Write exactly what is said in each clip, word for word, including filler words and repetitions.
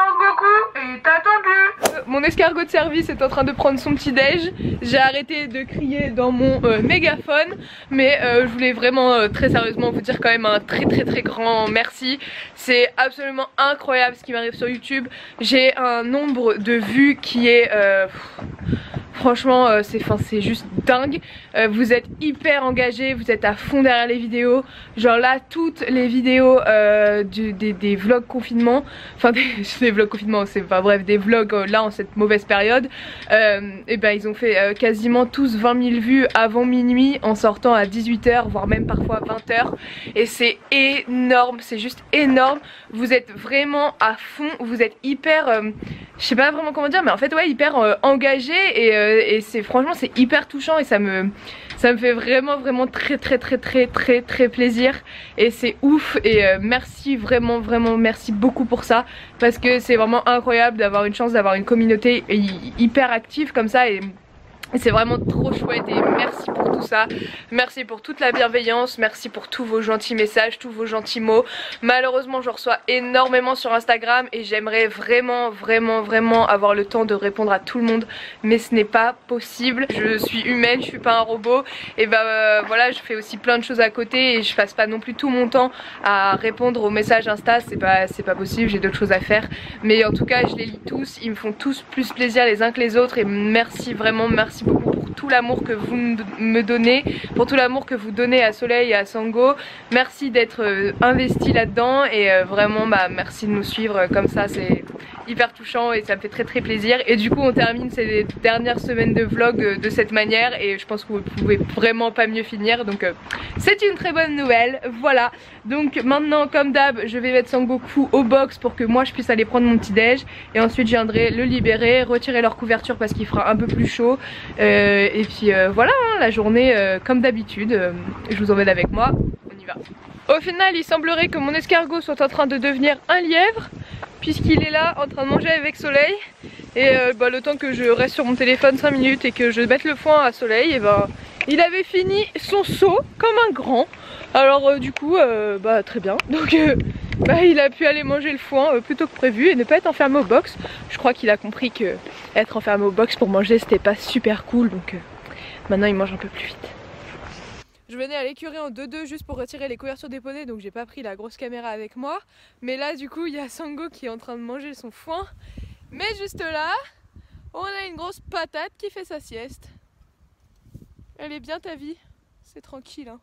Sangoku est attendu. Mon escargot de service est en train de prendre son petit déj. J'ai arrêté de crier dans mon euh, mégaphone, mais euh, je voulais vraiment euh, très sérieusement vous dire quand même un très très très grand merci. C'est absolument incroyable ce qui m'arrive sur YouTube. J'ai un nombre de vues qui est... Euh, franchement euh, c'est enfin, c'est juste dingue. Euh, vous êtes hyper engagés, vous êtes à fond derrière les vidéos. Genre là toutes les vidéos euh, du, des, des vlogs confinement, enfin des, des vlogs confinement, c'est pas bref des vlogs euh, là en cette mauvaise période, euh, et ben ils ont fait euh, quasiment tous vingt mille vues avant minuit en sortant à dix-huit heures voire même parfois vingt heures, et c'est énorme, c'est juste énorme. Vous êtes vraiment à fond, vous êtes hyper euh, je sais pas vraiment comment dire, mais en fait ouais hyper euh, engagés et euh, et c'est franchement c'est hyper touchant et ça me ça me fait vraiment vraiment très très très très très très plaisir et c'est ouf et euh, merci vraiment vraiment merci beaucoup pour ça, parce que c'est vraiment incroyable d'avoir une chance d'avoir une communauté hyper active comme ça et c'est vraiment trop chouette. Et merci pour tout ça, merci pour toute la bienveillance, merci pour tous vos gentils messages, tous vos gentils mots. Malheureusement je reçois énormément sur Instagram et j'aimerais vraiment vraiment vraiment avoir le temps de répondre à tout le monde, mais ce n'est pas possible. Je suis humaine, je suis pas un robot, et bah euh, voilà, je fais aussi plein de choses à côté et je passe pas non plus tout mon temps à répondre aux messages Insta, c'est pas, c'est pas possible, j'ai d'autres choses à faire. Mais en tout cas je les lis tous, ils me font tous plus plaisir les uns que les autres et merci vraiment, merci Merci beaucoup pour tout l'amour que vous me donnez, pour tout l'amour que vous donnez à Soleil et à Sango. Merci d'être investi là-dedans et vraiment bah, merci de nous suivre comme ça, c'est hyper touchant et ça me fait très très plaisir. Et du coup on termine ces dernières semaines de vlog de cette manière et je pense que vous pouvez vraiment pas mieux finir, donc c'est une très bonne nouvelle. Voilà, donc maintenant comme d'hab je vais mettre Sangoku au box pour que moi je puisse aller prendre mon petit déj et ensuite je viendrai le libérer, retirer leur couverture parce qu'il fera un peu plus chaud. Euh, et puis euh, voilà, hein, la journée euh, comme d'habitude, euh, je vous emmène avec moi, on y va. Au final il semblerait que mon escargot soit en train de devenir un lièvre, puisqu'il est là en train de manger avec Soleil. Et euh, bah, le temps que je reste sur mon téléphone cinq minutes et que je mette le foin à Soleil, et ben bah, il avait fini son saut comme un grand. Alors euh, du coup euh, bah très bien. Donc euh, bah, il a pu aller manger le foin euh, plus tôt que prévu et ne pas être enfermé au box. Je crois qu'il a compris que être enfermé au box pour manger c'était pas super cool, donc euh, maintenant il mange un peu plus vite. Je venais à l'écurie en deux deux juste pour retirer les couvertures des poneys, donc j'ai pas pris la grosse caméra avec moi. Mais là du coup il y a Sango qui est en train de manger son foin. Mais juste là, on a une grosse patate qui fait sa sieste. Elle est bien ta vie, c'est tranquille hein.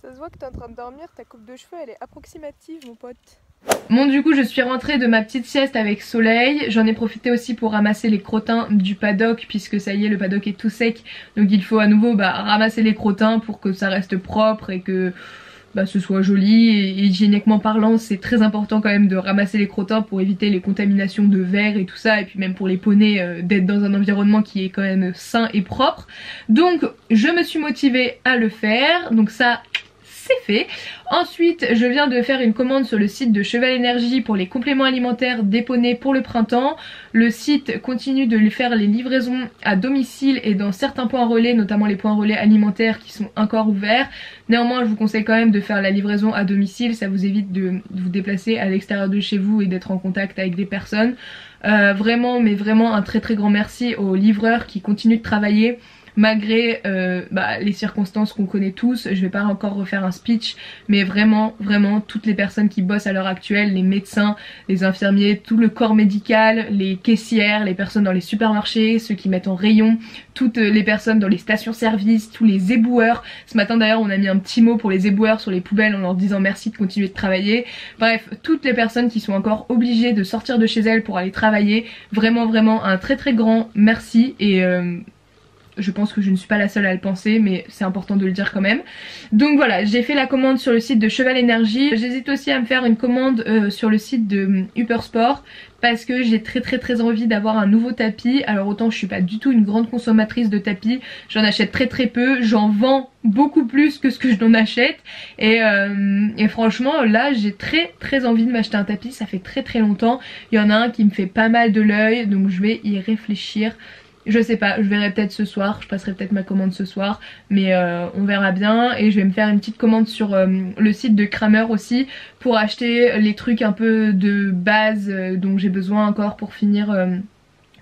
Ça se voit que t'es en train de dormir, ta coupe de cheveux elle est approximative mon pote. Bon du coup je suis rentrée de ma petite sieste avec Soleil, j'en ai profité aussi pour ramasser les crottins du paddock puisque ça y est le paddock est tout sec, donc il faut à nouveau bah, ramasser les crottins pour que ça reste propre et que bah, ce soit joli. Et hygiéniquement parlant c'est très important quand même de ramasser les crottins pour éviter les contaminations de verre et tout ça, et puis même pour les poneys euh, d'être dans un environnement qui est quand même sain et propre. Donc je me suis motivée à le faire, donc ça c'est fait. Ensuite je viens de faire une commande sur le site de Cheval Energie pour les compléments alimentaires des poneys pour le printemps. Le site continue de faire les livraisons à domicile et dans certains points relais, notamment les points relais alimentaires qui sont encore ouverts. Néanmoins je vous conseille quand même de faire la livraison à domicile, ça vous évite de vous déplacer à l'extérieur de chez vous et d'être en contact avec des personnes. Euh, vraiment mais vraiment un très très grand merci aux livreurs qui continuent de travailler malgré euh, bah, les circonstances qu'on connaît tous. Je vais pas encore refaire un speech, mais vraiment, vraiment, toutes les personnes qui bossent à l'heure actuelle, les médecins, les infirmiers, tout le corps médical, les caissières, les personnes dans les supermarchés, ceux qui mettent en rayon, toutes les personnes dans les stations-service, tous les éboueurs. Ce matin d'ailleurs, on a mis un petit mot pour les éboueurs sur les poubelles en leur disant merci de continuer de travailler. Bref, toutes les personnes qui sont encore obligées de sortir de chez elles pour aller travailler, vraiment, vraiment, un très très grand merci. Et... Euh, je pense que je ne suis pas la seule à le penser, mais c'est important de le dire quand même. Donc voilà, j'ai fait la commande sur le site de Cheval Energie. J'hésite aussi à me faire une commande euh, sur le site de euh, Upersport, parce que j'ai très très très envie d'avoir un nouveau tapis. Alors autant je suis pas du tout une grande consommatrice de tapis, j'en achète très très peu, j'en vends beaucoup plus que ce que je n'en achète, et, euh, et franchement là j'ai très très envie de m'acheter un tapis, ça fait très très longtemps. Il y en a un qui me fait pas mal de l'œil, donc je vais y réfléchir. Je sais pas, je verrai peut-être ce soir, je passerai peut-être ma commande ce soir, mais euh, on verra bien. Et je vais me faire une petite commande sur euh, le site de Kramer aussi pour acheter les trucs un peu de base euh, dont j'ai besoin encore pour finir... Euh,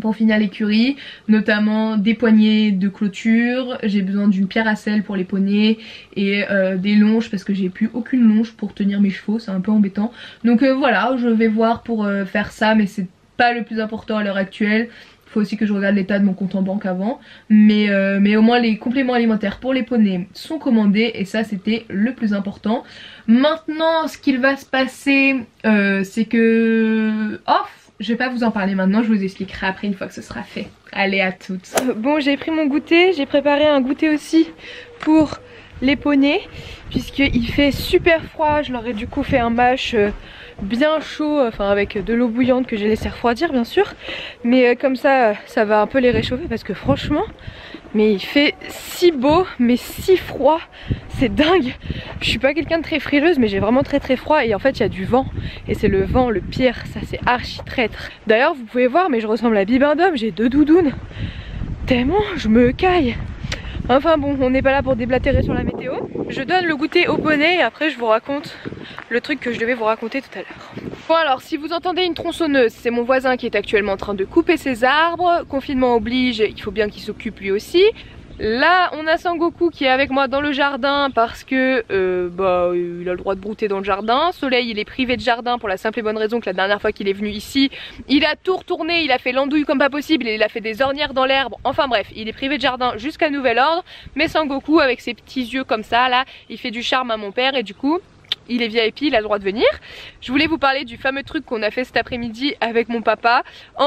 Pour finir l'écurie, notamment des poignées de clôture, j'ai besoin d'une pierre à sel pour les poneys et euh, des longes parce que j'ai plus aucune longe pour tenir mes chevaux, c'est un peu embêtant. Donc euh, voilà, je vais voir pour euh, faire ça, mais c'est pas le plus important à l'heure actuelle. Faut aussi que je regarde l'état de mon compte en banque avant, mais, euh, mais au moins les compléments alimentaires pour les poneys sont commandés et ça c'était le plus important. Maintenant, ce qu'il va se passer, euh, c'est que... Oh, je vais pas vous en parler maintenant, je vous expliquerai après une fois que ce sera fait. Allez, à toutes. Bon, j'ai pris mon goûter, j'ai préparé un goûter aussi pour les poneys, puisqu'il fait super froid. Je leur ai du coup fait un mash bien chaud, enfin avec de l'eau bouillante que j'ai laissé refroidir bien sûr. Mais comme ça, ça va un peu les réchauffer parce que franchement, mais il fait si beau, mais si froid, c'est dingue. Je suis pas quelqu'un de très frileuse, mais j'ai vraiment très très froid et en fait il y a du vent. Et c'est le vent le pire, ça c'est archi traître. D'ailleurs vous pouvez voir, mais je ressemble à Bibin d'homme, j'ai deux doudounes. Tellement je me caille. Enfin bon, on n'est pas là pour déblatérer sur la météo. Je donne le goûter au poney et après je vous raconte le truc que je devais vous raconter tout à l'heure. Bon alors, si vous entendez une tronçonneuse, c'est mon voisin qui est actuellement en train de couper ses arbres. Confinement oblige, il faut bien qu'il s'occupe lui aussi. Là on a Sangoku qui est avec moi dans le jardin parce que euh, bah, il a le droit de brouter dans le jardin. Soleil, il est privé de jardin pour la simple et bonne raison que la dernière fois qu'il est venu ici, il a tout retourné, il a fait l'andouille comme pas possible et il a fait des ornières dans l'herbe. Enfin bref, il est privé de jardin jusqu'à nouvel ordre. Mais Sangoku avec ses petits yeux comme ça là, il fait du charme à mon père et du coup... il est V I P, il a le droit de venir. Je voulais vous parler du fameux truc qu'on a fait cet après-midi avec mon papa.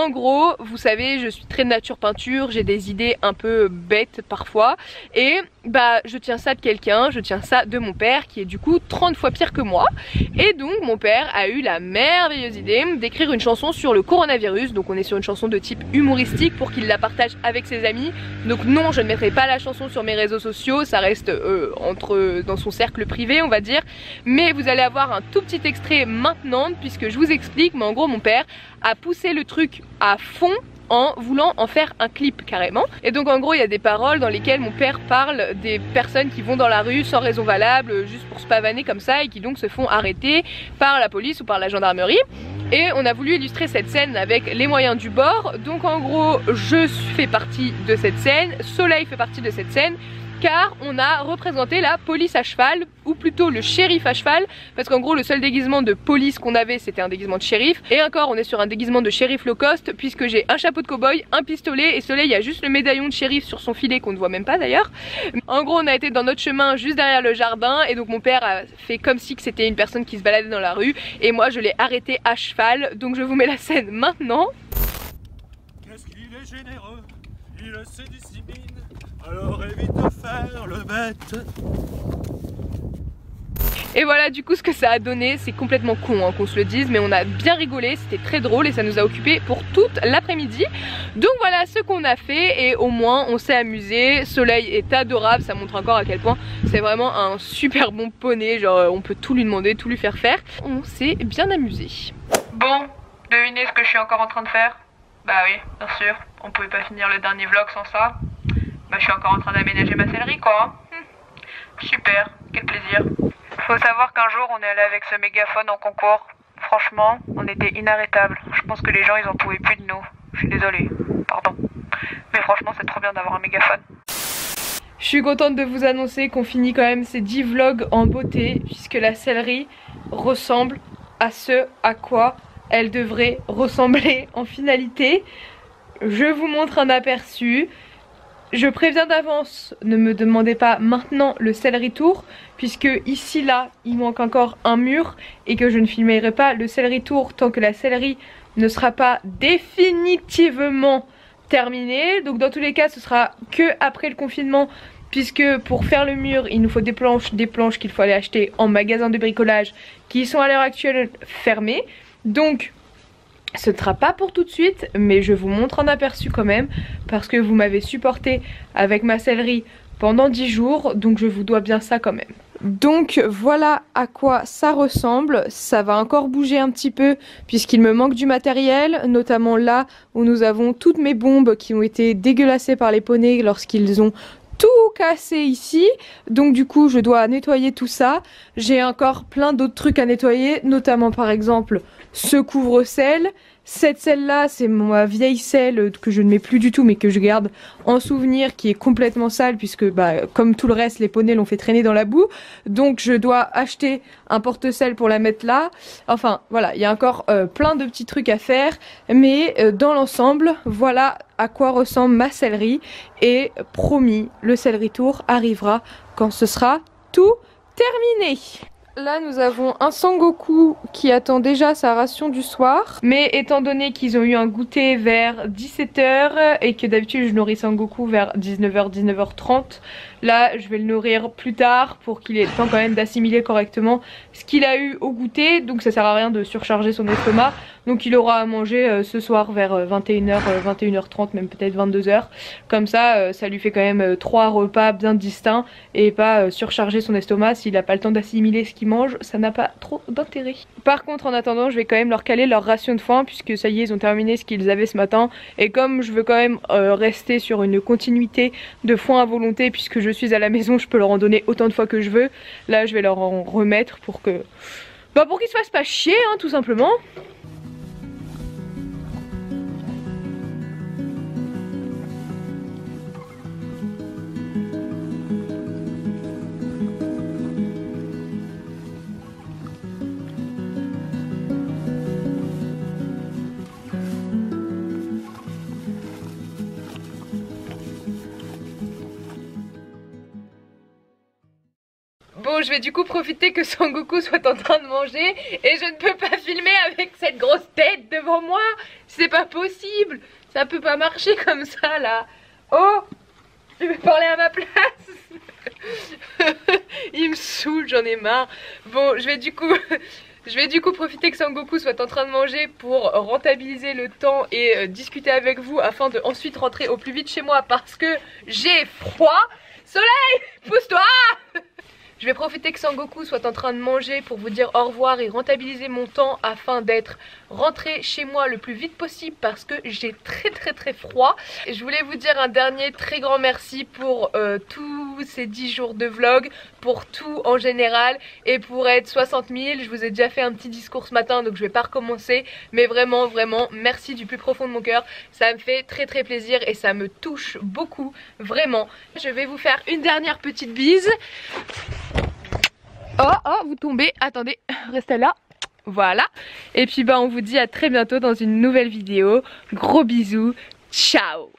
En gros, vous savez, je suis très nature peinture, j'ai des idées un peu bêtes parfois. Et bah, je tiens ça de quelqu'un, je tiens ça de mon père qui est du coup trente fois pire que moi. Et donc mon père a eu la merveilleuse idée d'écrire une chanson sur le coronavirus. Donc on est sur une chanson de type humoristique pour qu'il la partage avec ses amis. Donc non, je ne mettrai pas la chanson sur mes réseaux sociaux, ça reste euh, entre, dans son cercle privé on va dire. Mais et vous allez avoir un tout petit extrait maintenant puisque je vous explique, mais en gros mon père a poussé le truc à fond en voulant en faire un clip carrément. Et donc en gros il y a des paroles dans lesquelles mon père parle des personnes qui vont dans la rue sans raison valable juste pour se pavaner comme ça et qui donc se font arrêter par la police ou par la gendarmerie. Et on a voulu illustrer cette scène avec les moyens du bord. Donc en gros je fais partie de cette scène, Soleil fait partie de cette scène, car on a représenté la police à cheval, ou plutôt le shérif à cheval, parce qu'en gros le seul déguisement de police qu'on avait c'était un déguisement de shérif, et encore on est sur un déguisement de shérif low cost puisque j'ai un chapeau de cow-boy, un pistolet et Soleil a juste le médaillon de shérif sur son filet qu'on ne voit même pas d'ailleurs. En gros on a été dans notre chemin juste derrière le jardin et donc mon père a fait comme si que c'était une personne qui se baladait dans la rue et moi je l'ai arrêté à cheval, donc je vous mets la scène maintenant. Qu'est-ce qu'il est généreux, il se dissimine. Alors évite de faire le bête. Et voilà du coup ce que ça a donné, c'est complètement con hein, qu'on se le dise, mais on a bien rigolé, c'était très drôle et ça nous a occupé pour toute l'après-midi. Donc voilà ce qu'on a fait et au moins on s'est amusé. Soleil est adorable, ça montre encore à quel point c'est vraiment un super bon poney, genre on peut tout lui demander, tout lui faire faire. On s'est bien amusé. Bon, devinez ce que je suis encore en train de faire? Bah oui, bien sûr, on pouvait pas finir le dernier vlog sans ça. Bah, je suis encore en train d'aménager ma sellerie quoi. Hm. Super, quel plaisir. Faut savoir qu'un jour on est allé avec ce mégaphone en concours. Franchement, on était inarrêtables. Je pense que les gens ils en pouvaient plus de nous. Je suis désolée, pardon. Mais franchement c'est trop bien d'avoir un mégaphone. Je suis contente de vous annoncer qu'on finit quand même ces dix vlogs en beauté, puisque la sellerie ressemble à ce à quoi elle devrait ressembler en finalité. Je vous montre un aperçu. Je préviens d'avance, ne me demandez pas maintenant le celery tour, puisque ici là il manque encore un mur et que je ne filmerai pas le celery tour tant que la celery ne sera pas définitivement terminée. Donc dans tous les cas ce sera que après le confinement, puisque pour faire le mur il nous faut des planches, des planches qu'il faut aller acheter en magasin de bricolage qui sont à l'heure actuelle fermées. Donc ce ne sera pas pour tout de suite, mais je vous montre un aperçu quand même parce que vous m'avez supporté avec ma sellerie pendant dix jours, donc je vous dois bien ça quand même. Donc voilà à quoi ça ressemble. Ça va encore bouger un petit peu puisqu'il me manque du matériel, notamment là où nous avons toutes mes bombes qui ont été dégueulassées par les poneys lorsqu'ils ont tout cassé ici. Donc du coup je dois nettoyer tout ça. J'ai encore plein d'autres trucs à nettoyer, notamment par exemple ce couvre-selle. Cette selle-là, c'est ma vieille selle que je ne mets plus du tout mais que je garde en souvenir, qui est complètement sale puisque bah, comme tout le reste, les poneys l'ont fait traîner dans la boue. Donc je dois acheter un porte-selle pour la mettre là. Enfin voilà, il y a encore euh, plein de petits trucs à faire, mais euh, dans l'ensemble, voilà à quoi ressemble ma sellerie. Et promis, le sellerie tour arrivera quand ce sera tout terminé. Là nous avons un Sangoku qui attend déjà sa ration du soir, mais étant donné qu'ils ont eu un goûter vers dix-sept heures et que d'habitude je nourris Sangoku vers dix-neuf heures, dix-neuf heures trente, là je vais le nourrir plus tard pour qu'il ait le temps quand même d'assimiler correctement ce qu'il a eu au goûter, donc ça sert à rien de surcharger son estomac. Donc il aura à manger ce soir vers vingt et une heures, vingt et une heures trente, même peut-être vingt-deux heures. Comme ça, ça lui fait quand même trois repas bien distincts et pas surcharger son estomac. S'il n'a pas le temps d'assimiler ce qu'il mange, ça n'a pas trop d'intérêt. Par contre, en attendant, je vais quand même leur caler leur ration de foin puisque ça y est, ils ont terminé ce qu'ils avaient ce matin. Et comme je veux quand même rester sur une continuité de foin à volonté puisque je suis à la maison, je peux leur en donner autant de fois que je veux. Là, je vais leur en remettre pour que... Bah, pour qu'ils se fassent pas chier, hein, tout simplement. Bon, je vais du coup profiter que Sangoku soit en train de manger et je ne peux pas filmer avec cette grosse tête devant moi. C'est pas possible, ça peut pas marcher comme ça là. Oh, je vais parler à ma place. Il me saoule, j'en ai marre. Bon, je vais du coup... Je vais du coup profiter que Sangoku soit en train de manger pour rentabiliser le temps et euh, discuter avec vous afin de ensuite rentrer au plus vite chez moi parce que j'ai froid. Soleil, pousse-toi. Je vais profiter que Sangoku soit en train de manger pour vous dire au revoir et rentabiliser mon temps afin d'être rentrée chez moi le plus vite possible parce que j'ai très très très froid. Et je voulais vous dire un dernier très grand merci pour euh, tous ces dix jours de vlog, pour tout en général et pour être soixante mille. Je vous ai déjà fait un petit discours ce matin donc je vais pas recommencer, mais vraiment vraiment merci du plus profond de mon cœur. Ça me fait très très plaisir et ça me touche beaucoup, vraiment. Je vais vous faire une dernière petite bise. Oh, oh, vous tombez, attendez, restez là, voilà. Et puis bah on vous dit à très bientôt dans une nouvelle vidéo. Gros bisous, ciao.